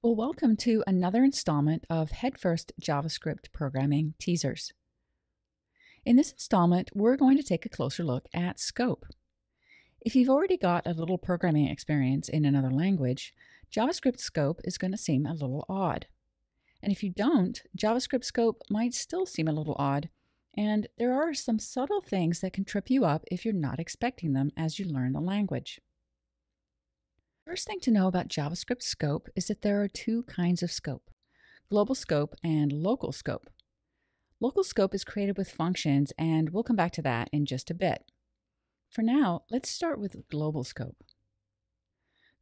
Well, welcome to another installment of Head First JavaScript Programming Teasers. In this installment, we're going to take a closer look at scope. If you've already got a little programming experience in another language, JavaScript scope is going to seem a little odd. And if you don't, JavaScript scope might still seem a little odd, and there are some subtle things that can trip you up if you're not expecting them as you learn the language. First thing to know about JavaScript scope is that there are two kinds of scope: global scope and local scope. Local scope is created with functions, and we'll come back to that in just a bit. For now, let's start with global scope.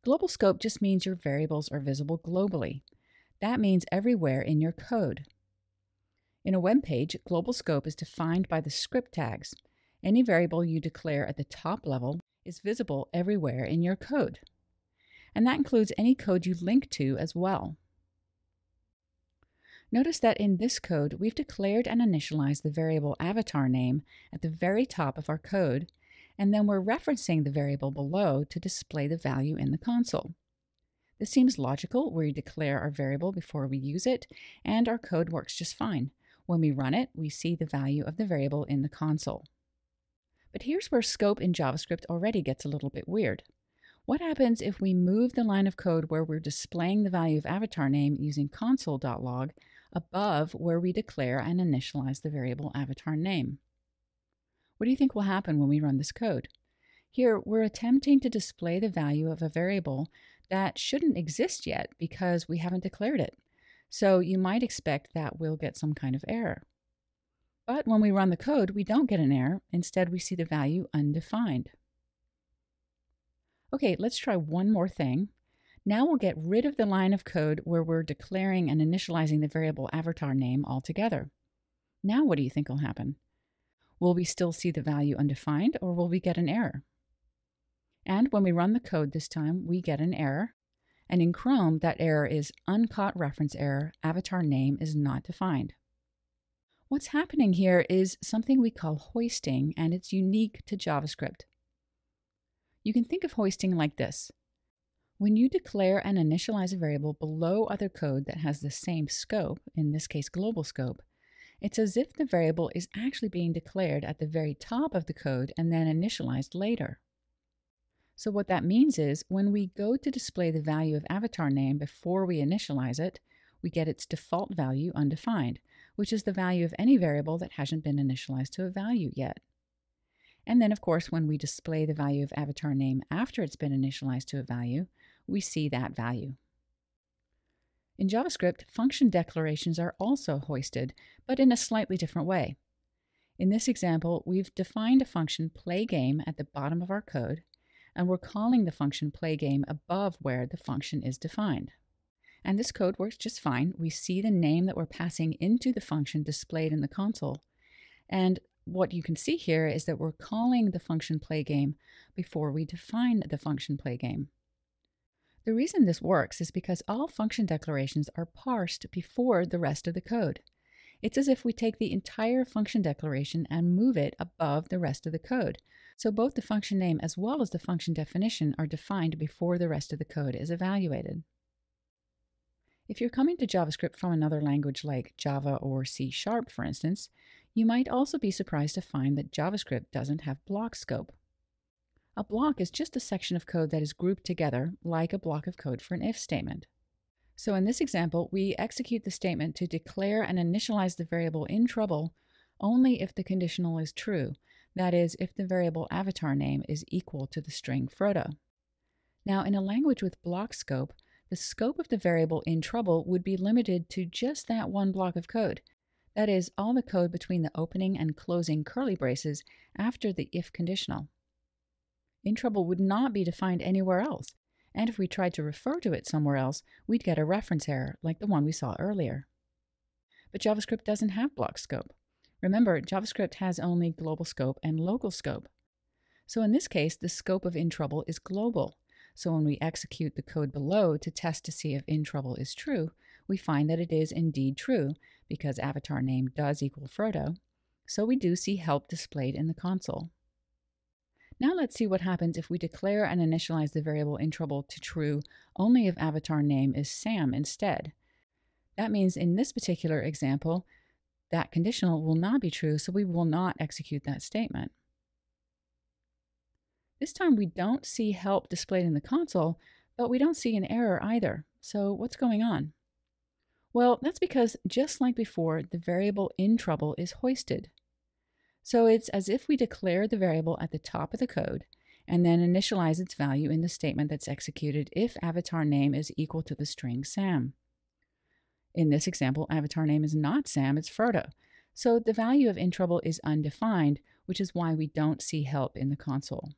Global scope just means your variables are visible globally. That means everywhere in your code. In a web page, global scope is defined by the script tags. Any variable you declare at the top level is visible everywhere in your code. And that includes any code you link to as well. Notice that in this code, we've declared and initialized the variable avatar name at the very top of our code, and then we're referencing the variable below to display the value in the console. This seems logical. We declare our variable before we use it, and our code works just fine. When we run it, we see the value of the variable in the console. But here's where scope in JavaScript already gets a little bit weird. What happens if we move the line of code where we're displaying the value of avatar name using console.log above where we declare and initialize the variable avatar name? What do you think will happen when we run this code? Here, we're attempting to display the value of a variable that shouldn't exist yet because we haven't declared it. So you might expect that we'll get some kind of error. But when we run the code, we don't get an error. Instead, we see the value undefined. Okay, let's try one more thing. Now we'll get rid of the line of code where we're declaring and initializing the variable avatar name altogether. Now what do you think will happen? Will we still see the value undefined, or will we get an error? And when we run the code this time, we get an error. And in Chrome, that error is uncaught reference error, avatar name is not defined. What's happening here is something we call hoisting, and it's unique to JavaScript. You can think of hoisting like this. When you declare and initialize a variable below other code that has the same scope, in this case global scope, it's as if the variable is actually being declared at the very top of the code and then initialized later. So what that means is when we go to display the value of avatar name before we initialize it, we get its default value undefined, which is the value of any variable that hasn't been initialized to a value yet. And then, of course, when we display the value of avatar name after it's been initialized to a value, we see that value. In JavaScript, function declarations are also hoisted, but in a slightly different way. In this example, we've defined a function playGame at the bottom of our code, and we're calling the function playGame above where the function is defined. And this code works just fine. We see the name that we're passing into the function displayed in the console, and what you can see here is that we're calling the function playGame before we define the function playGame. The reason this works is because all function declarations are parsed before the rest of the code. It's as if we take the entire function declaration and move it above the rest of the code. So both the function name as well as the function definition are defined before the rest of the code is evaluated. If you're coming to JavaScript from another language like Java or C#, for instance, you might also be surprised to find that JavaScript doesn't have block scope. A block is just a section of code that is grouped together, like a block of code for an if statement. So in this example, we execute the statement to declare and initialize the variable in trouble only if the conditional is true, that is, if the variable avatar name is equal to the string Frodo. Now, in a language with block scope, the scope of the variable in trouble would be limited to just that one block of code. That is, all the code between the opening and closing curly braces after the if conditional. In trouble would not be defined anywhere else, and if we tried to refer to it somewhere else, we'd get a reference error like the one we saw earlier. But JavaScript doesn't have block scope. Remember, JavaScript has only global scope and local scope. So in this case, the scope of in trouble is global. So when we execute the code below to test to see if in trouble is true, we find that it is indeed true because avatar name does equal Frodo. So we do see help displayed in the console. Now let's see what happens if we declare and initialize the variable interval to true only if avatar name is Sam instead. That means in this particular example, that conditional will not be true, so we will not execute that statement. This time we don't see help displayed in the console, but we don't see an error either. So what's going on? Well, that's because just like before, the variable interval is hoisted. So it's as if we declare the variable at the top of the code and then initialize its value in the statement that's executed if avatar name is equal to the string Sam. In this example, avatar name is not Sam, it's Frodo. So the value of interval is undefined, which is why we don't see help in the console.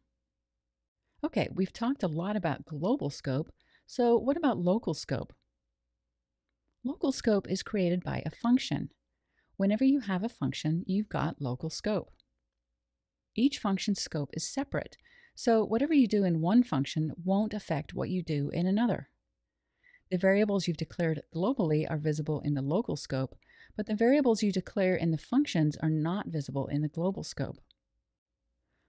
Okay, we've talked a lot about global scope, so what about local scope? Local scope is created by a function. Whenever you have a function, you've got local scope. Each function's scope is separate, so whatever you do in one function won't affect what you do in another. The variables you've declared globally are visible in the local scope, but the variables you declare in the functions are not visible in the global scope.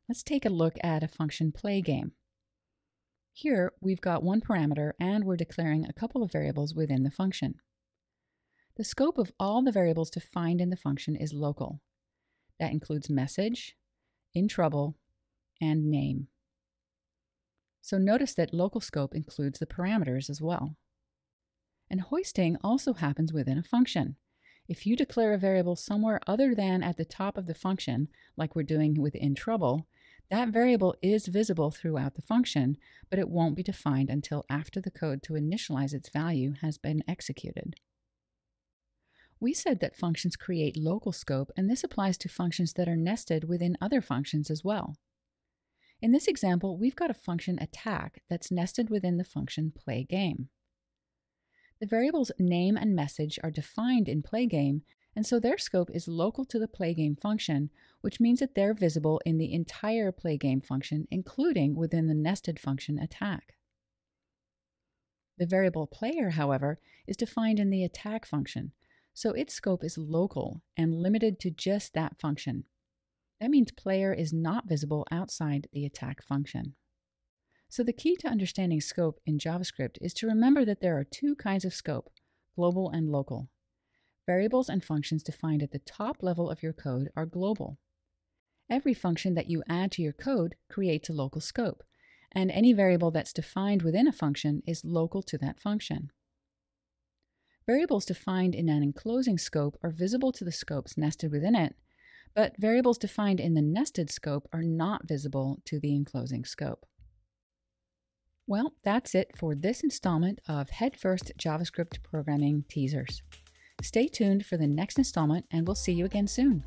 Let's take a look at a function play game. Here, we've got one parameter and we're declaring a couple of variables within the function. The scope of all the variables to find in the function is local. That includes message, in trouble, and name. So notice that local scope includes the parameters as well. And hoisting also happens within a function. If you declare a variable somewhere other than at the top of the function, like we're doing with in trouble, that variable is visible throughout the function, but it won't be defined until after the code to initialize its value has been executed. We said that functions create local scope, and this applies to functions that are nested within other functions as well. In this example, we've got a function attack that's nested within the function play game. The variables name and message are defined in playgame, and so their scope is local to the playgame function, which means that they're visible in the entire playgame function, including within the nested function attack. The variable player, however, is defined in the attack function, so its scope is local and limited to just that function. That means player is not visible outside the attack function. So the key to understanding scope in JavaScript is to remember that there are two kinds of scope, global and local. Variables and functions defined at the top level of your code are global. Every function that you add to your code creates a local scope, and any variable that's defined within a function is local to that function. Variables defined in an enclosing scope are visible to the scopes nested within it, but variables defined in the nested scope are not visible to the enclosing scope. Well, that's it for this installment of Head First JavaScript Programming Teasers. Stay tuned for the next installment, and we'll see you again soon.